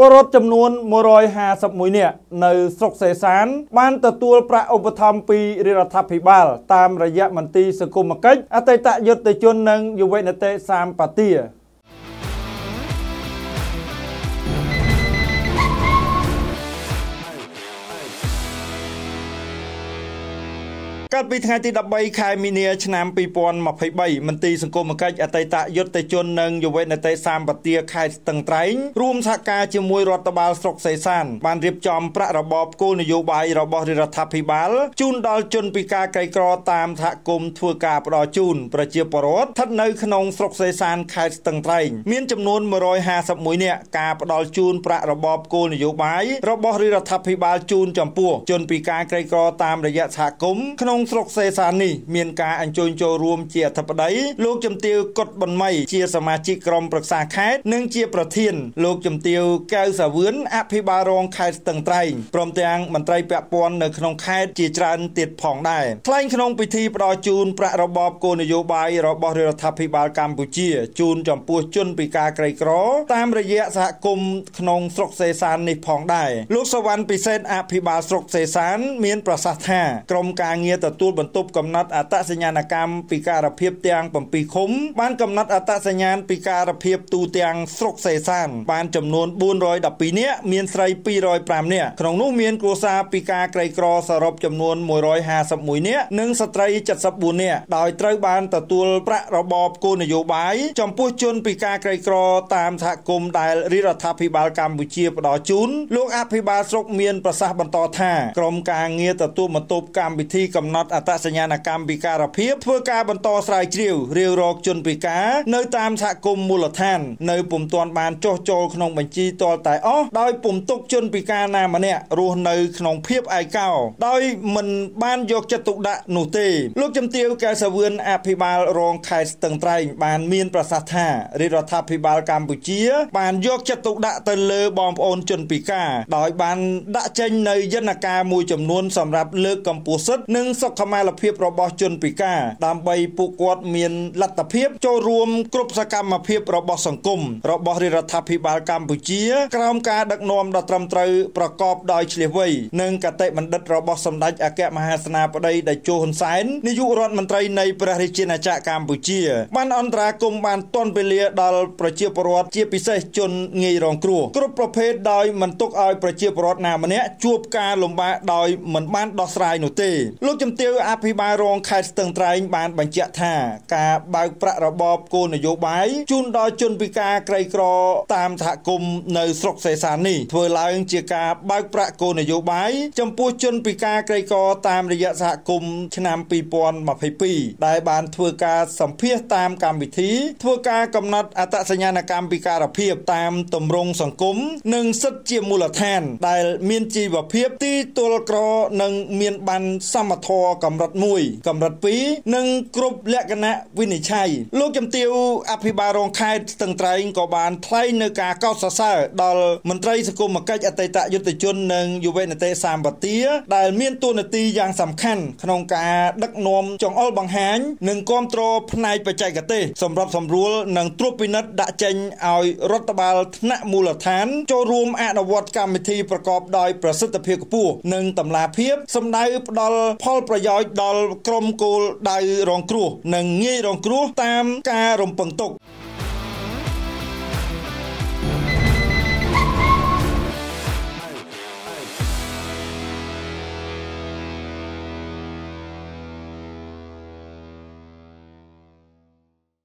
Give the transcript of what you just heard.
ปรถจำนวนมรอยหาสมุยเนี่ยในสกเสสารบ้านตะตัวประอุปธรรมปีริรัฐพิบาลตามระยะมันตีสกุมกิจอัตตะยศตะจนนังอยู่เวนเตสามปฏิการปีทางติดดับใบคายมิเนียชนามปีปอนมาภัยใบมันตีสังคมกันอัตตะยศแต่จนนังอยู่เว้นแต่สามปฏิยาคายต่างไตรร่วมสักการจะมวยรัฐบาลสกเสสานบานเรียบจอมประระบอบกู้นโยบายระบอบรัฐพิบาลจูนดอลจนปีกาไกรกรอตามทะกรมทัวกาปรอจูนประเจียปรสทัดในขนมสกเสสานคายต่างไตรมีจำนวนมรอยหาสมุยเนี่ยกาปรอจูนประระบอบกู้นโยบายระบอบรัฐพิบาลจูนจำปัวจนปีกาไกรกรอตามระยะทะกรมขนมสกเสสารนี่เมียนกาอันโจนโจรวมเจียทับไดโลกจำเตียวกดบนไม่เจียสมาชิกกรมปรึกษาแคสหนึ่งเจียประเทียนโลกจำเตียวแก้วสะเวือนอภิบาลองแคสต่างไตรพร้อมแต่งมันไตรแปะปอนในขนมแคสจีจานติดผ่องได้คล้ายขนมพิธีประจูนประระบอบโกนโยบายระบอบรัฐพิบาลกัมพูชีจูนจอมปูจนปีกาไกรกรอตามระยะสะกมขนมสกเสสารนี่ผ่องได้โลกสวรรค์ปีเซนอภิบาลสกเสสารเมียนประสาท่ากรมกาเงียตตูดบรรทุบกำนัดอัตสัญญานกรรมปีการะเพียบเตียงปมปีคมบ้านกำนัดอัตสัญญานปีการะเพียบตูเตียงสกเสสานบ้านจำนวน400ดับปีเนี้ยเมียนไตรปีรอยปรามเนี่ยขนมนุ่มเมียนโกซาปีกาไกรกรอสรบจำนวน150หมุยเนี้ยหนึ่งสไตรจัดสบุญเนี่ยดอยไตรบ้านตะตูประระบอบโกนโยบายจอมปูจนปีกาไกรกรอตามทะกรมได้ริรัฐพิบาลกัมพูชีประดอจุนลูกอภิบาลสกเมียนประสาบรรทอท่ากรมกาเงียตตูดบรรทุบกรรมพิธีกำนัดอัตสัญญานกรรมปีการะเพียบเพื่อการบรรทอสายเรียวเรียวรอกจนปีกาในตามทะกรมมูลท่านในปุ่มตอนบานโจโจขนมบัญชีตอแต่อ๋อดอยปุ่มตกจนปีกานามาเนี่ยรูในขนมเพียบไอเก้าดอยมันบ้านยกจตุดะหนูเตลูกจำเตียวแกสะเวือนอภิบาลรองไข่ต่างไตรบานเมียนประสาท่าริรัฐพิบาลกัมพูชีบานยกจตุดะตะเลบอมโอนจนปีกาดอยบานดะเจนในยนากามูจำนวนสำหรับเลิกกัมพูชาหนึ่งสกมาลเพียบระบอบจนปีกาตามใบปูกวดเมียนลัตเพียบโจรวมกรุบสกรรมมาเพียบระบอบสังคมระบอบริรัฐพิบาลกัมพูชีกรรมการดักนอมดัตรำตรประกอบดอยเฉลียวัยหนึ่งกะเตมันดัดระบอบสมเด็จอาแกมหาสนาปได้ได้โจหันสายนิยุรัฐมนตรีในประเทศจีนอาจารย์กัมพูชีบ้านอันตรากรมบ้านต้นเปเลียดอลประเจียปรวัติเจียปิเซจนเงยรองครัวกรุบประเภทดอยมันตกออยประเจียปรวัตินามันเนี้ยจูบการลมบะดอยเหมือนบ้านดอสไรหนูเตลูกจำเตียวอภิบาลรองไข่ต่างไตรบ้านบัญเจท่ากาบางประระบอบโกนโยบายจุนดอยจนปีกาไกรกรอตามทะกรมในสกเสสารนี่เพื่อลายเจียกาบางประโกนโยบายจำปูจนปีกาไกรกรอตามระยะทะกรมชนามปีปอนมาภัยปีได้บ้านเพื่อการสัมเพียตามกรรมวิธีเพื่อการกำนัดอัตสัญญานกรรมปีการะเพียบตามตำรงสังคมหนึ่งสัจเจียมูลแทนได้เมียนจีบเพียบตีตัวกรอหนึ่งเมียนบันสมทอกำรัดมุยกำรัดปีหนึ่งกรุบและคณะวินิจฉัยลูกจำเตียวอภิบาลรองไข่ต่างไตรกบาลไทยเนกาเก้าซาซาดอลมันไตรสกุลมาใกล้อัตตะยศจนหนึ่งอยู่เวนเตสามปฏิยาได้เมียนตัวนาตีอย่างสำคัญขนมกาดักนมจองอ้อบังหันหนึ่งกอมโตรพนายปัจจัยกเตสำหรับสำรวจหนึ่งตรุปินัดดะเจนเอารัฐบาลณมูลฐานโจรวมอนุวัตกรรมวิธีประกอบโดยประสิทธิเพียกปูหนึ่งตำลาเพียบสำได้ดอลพอลประยอยดอลกรมโกลได้รองครูหนึ่งงี้รองครูตามการรมปังตก